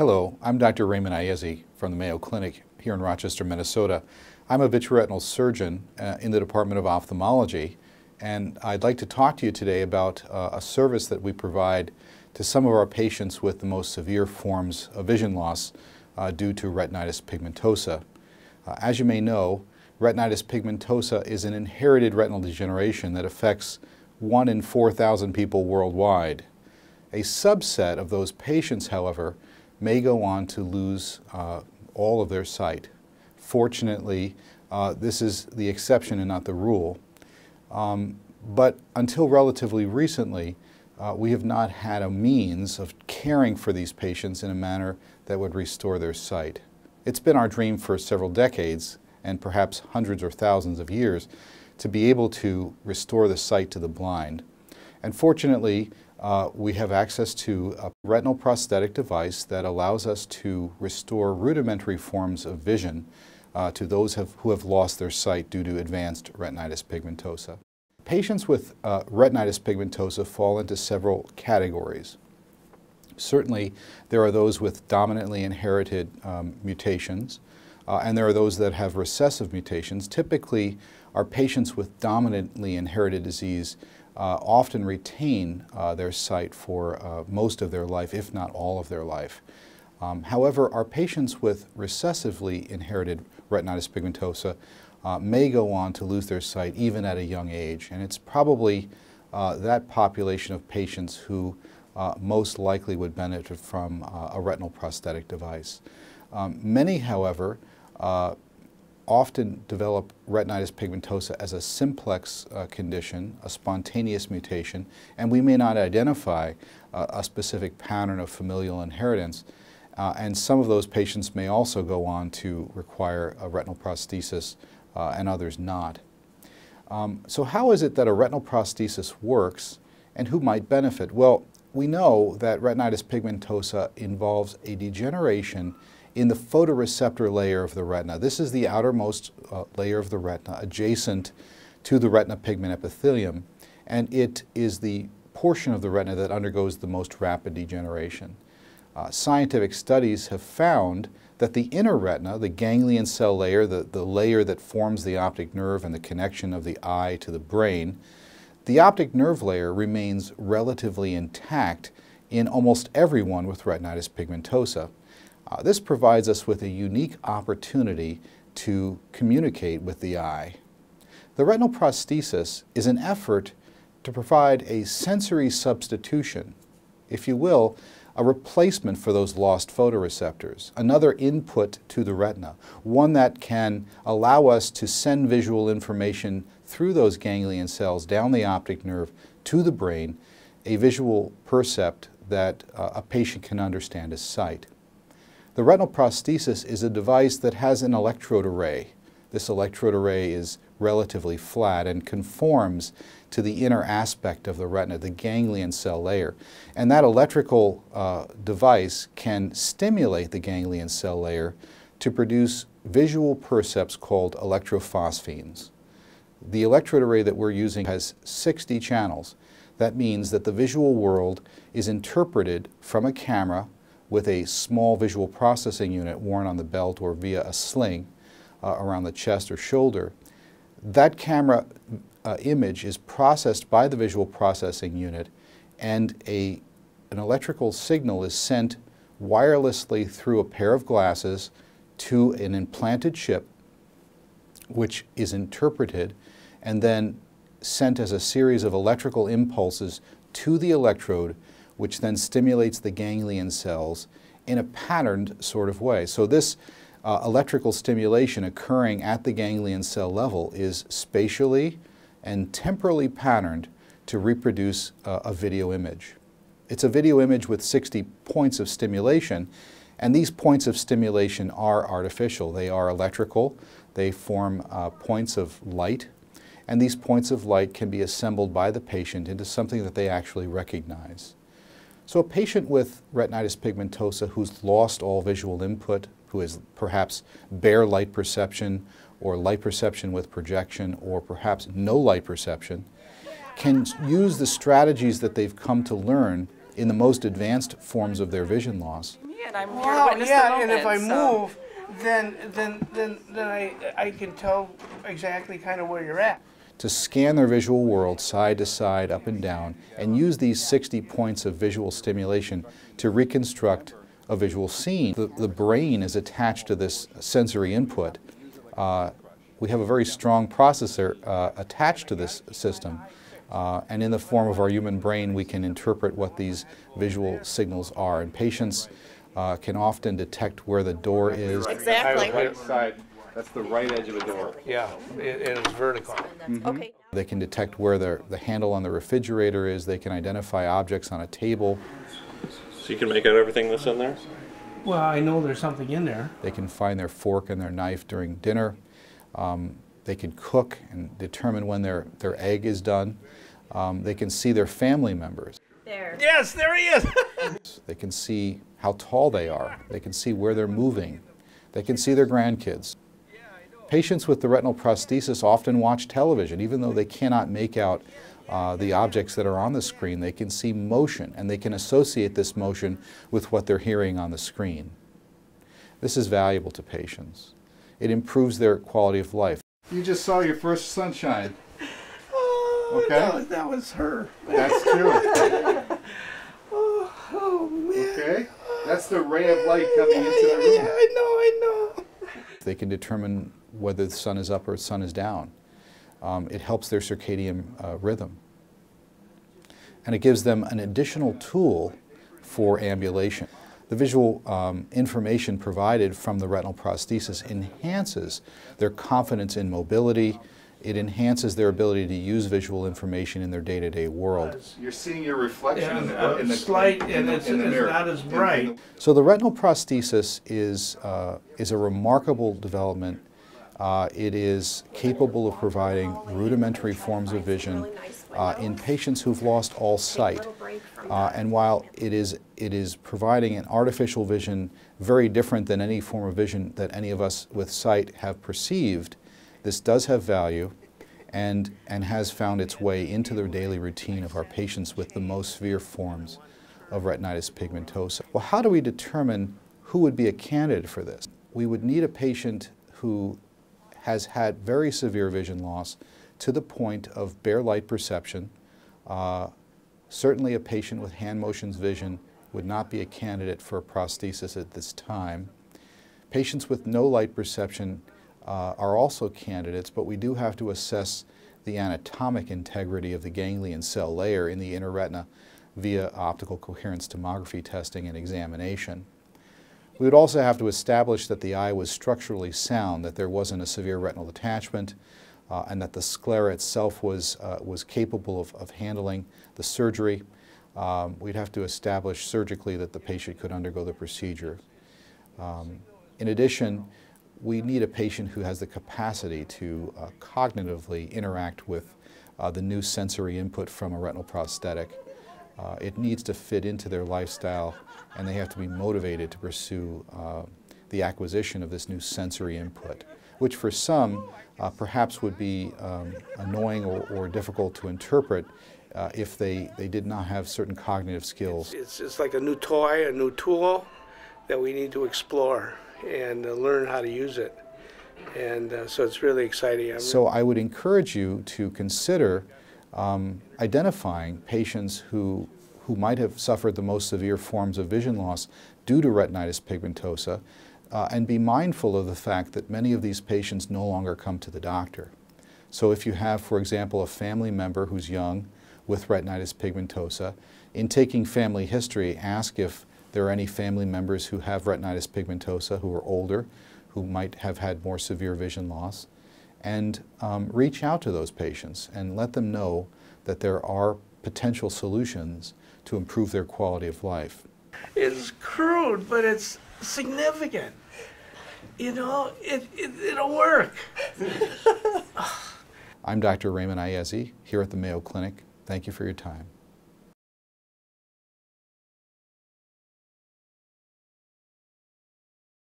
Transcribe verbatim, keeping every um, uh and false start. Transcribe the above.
Hello, I'm Doctor Raymond Iezzi from the Mayo Clinic here in Rochester, Minnesota. I'm a vitreoretinal surgeon uh, in the Department of Ophthalmology, and I'd like to talk to you today about uh, a service that we provide to some of our patients with the most severe forms of vision loss uh, due to retinitis pigmentosa. Uh, as you may know, retinitis pigmentosa is an inherited retinal degeneration that affects one in four thousand people worldwide. A subset of those patients, however, may go on to lose uh, all of their sight. Fortunately, uh, this is the exception and not the rule. Um, but until relatively recently, uh, we have not had a means of caring for these patients in a manner that would restore their sight. It's been our dream for several decades, and perhaps hundreds or thousands of years, to be able to restore the sight to the blind. And fortunately, Uh, we have access to a retinal prosthetic device that allows us to restore rudimentary forms of vision uh, to those have, who have lost their sight due to advanced retinitis pigmentosa. Patients with uh, retinitis pigmentosa fall into several categories. Certainly, there are those with dominantly inherited um, mutations, uh, and there are those that have recessive mutations. Typically, our patients with dominantly inherited disease Uh, often retain uh, their sight for uh, most of their life, if not all of their life. Um, however, our patients with recessively inherited retinitis pigmentosa uh, may go on to lose their sight even at a young age, and it's probably uh, that population of patients who uh, most likely would benefit from uh, a retinal prosthetic device. Um, many, however, uh, often develop retinitis pigmentosa as a simplex uh, condition, a spontaneous mutation, and we may not identify uh, a specific pattern of familial inheritance. Uh, and some of those patients may also go on to require a retinal prosthesis uh, and others not. Um, so how is it that a retinal prosthesis works and who might benefit? Well, we know that retinitis pigmentosa involves a degeneration in the photoreceptor layer of the retina. This is the outermost uh, layer of the retina adjacent to the retina pigment epithelium, and it is the portion of the retina that undergoes the most rapid degeneration. Uh, scientific studies have found that the inner retina, the ganglion cell layer, the, the layer that forms the optic nerve and the connection of the eye to the brain, the optic nerve layer remains relatively intact in almost everyone with retinitis pigmentosa. Uh, this provides us with a unique opportunity to communicate with the eye. The retinal prosthesis is an effort to provide a sensory substitution, if you will, a replacement for those lost photoreceptors, another input to the retina, one that can allow us to send visual information through those ganglion cells down the optic nerve to the brain, a visual percept that uh, a patient can understand as sight. The retinal prosthesis is a device that has an electrode array. This electrode array is relatively flat and conforms to the inner aspect of the retina, the ganglion cell layer. And that electrical uh, device can stimulate the ganglion cell layer to produce visual percepts called electrophosphenes. The electrode array that we're using has sixty channels. That means that the visual world is interpreted from a camera with a small visual processing unit worn on the belt or via a sling uh, around the chest or shoulder. That camera uh, image is processed by the visual processing unit, and a, an electrical signal is sent wirelessly through a pair of glasses to an implanted chip, which is interpreted and then sent as a series of electrical impulses to the electrode, which then stimulates the ganglion cells in a patterned sort of way. So this uh, electrical stimulation occurring at the ganglion cell level is spatially and temporally patterned to reproduce uh, a video image. It's a video image with sixty points of stimulation, and these points of stimulation are artificial. They are electrical. They form uh, points of light, and these points of light can be assembled by the patient into something that they actually recognize. So a patient with retinitis pigmentosa who's lost all visual input, who has perhaps bare light perception or light perception with projection or perhaps no light perception, can use the strategies that they've come to learn in the most advanced forms of their vision loss me, and I'm here wow, to witness yeah, the moment. And if I so. move, then then then then I I can tell exactly kind of where you're at. To scan their visual world side to side, up and down, and use these sixty points of visual stimulation to reconstruct a visual scene. The, the brain is attached to this sensory input. Uh, we have a very strong processor uh, attached to this system, uh, and in the form of our human brain we can interpret what these visual signals are, and patients uh, can often detect where the door is. Exactly. That's the right edge of the door. Yeah, it, it is vertical. Mm-hmm. Okay. They can detect where the, the handle on the refrigerator is. They can identify objects on a table. So you can make out everything that's in there? Well, I know there's something in there. They can find their fork and their knife during dinner. Um, they can cook and determine when their, their egg is done. Um, they can see their family members. There. Yes, there he is! They can see how tall they are. They can see where they're moving. They can see their grandkids. Patients with the retinal prosthesis often watch television. Even though they cannot make out uh, the objects that are on the screen, they can see motion, and they can associate this motion with what they're hearing on the screen. This is valuable to patients. It improves their quality of life. You just saw your first sunshine. Oh, okay. that, was, that was her. That's true. oh, oh, man. Okay. That's the ray of light coming yeah, into the room. Yeah, I know, I know. They can determine whether the sun is up or the sun is down. Um, it helps their circadian uh, rhythm. And it gives them an additional tool for ambulation. The visual um, information provided from the retinal prosthesis enhances their confidence in mobility. It enhances their ability to use visual information in their day-to-day world. You're seeing your reflection in the mirror. It's not as bright. So the retinal prosthesis is, uh, is a remarkable development. Uh, it is capable of providing rudimentary forms of vision uh, in patients who've lost all sight. Uh, and while it is, it is providing an artificial vision very different than any form of vision that any of us with sight have perceived, this does have value and, and has found its way into the daily routine of our patients with the most severe forms of retinitis pigmentosa. Well, how do we determine who would be a candidate for this? We would need a patient who has had very severe vision loss to the point of bare light perception. Uh, certainly a patient with hand motions vision would not be a candidate for a prosthesis at this time. Patients with no light perception uh, are also candidates, but we do have to assess the anatomic integrity of the ganglion cell layer in the inner retina via optical coherence tomography testing and examination. We would also have to establish that the eye was structurally sound, that there wasn't a severe retinal detachment, uh, and that the sclera itself was, uh, was capable of, of handling the surgery. Um, we'd have to establish surgically that the patient could undergo the procedure. Um, in addition, we need a patient who has the capacity to uh, cognitively interact with uh, the new sensory input from a retinal prosthetic. Uh, it needs to fit into their lifestyle, and they have to be motivated to pursue uh, the acquisition of this new sensory input, which for some uh, perhaps would be um, annoying or, or difficult to interpret uh, if they, they did not have certain cognitive skills. It's, it's like a new toy, a new tool that we need to explore and uh, learn how to use it. And uh, so it's really exciting. I'm so I would encourage you to consider Um, identifying patients who, who might have suffered the most severe forms of vision loss due to retinitis pigmentosa, uh, and be mindful of the fact that many of these patients no longer come to the doctor. So if you have, for example, a family member who's young with retinitis pigmentosa, in taking family history, ask if there are any family members who have retinitis pigmentosa who are older, who might have had more severe vision loss, and um, reach out to those patients and let them know that there are potential solutions to improve their quality of life. It's crude, but it's significant. You know, it, it, it'll work. I'm Doctor Raymond Iezzi here at the Mayo Clinic. Thank you for your time.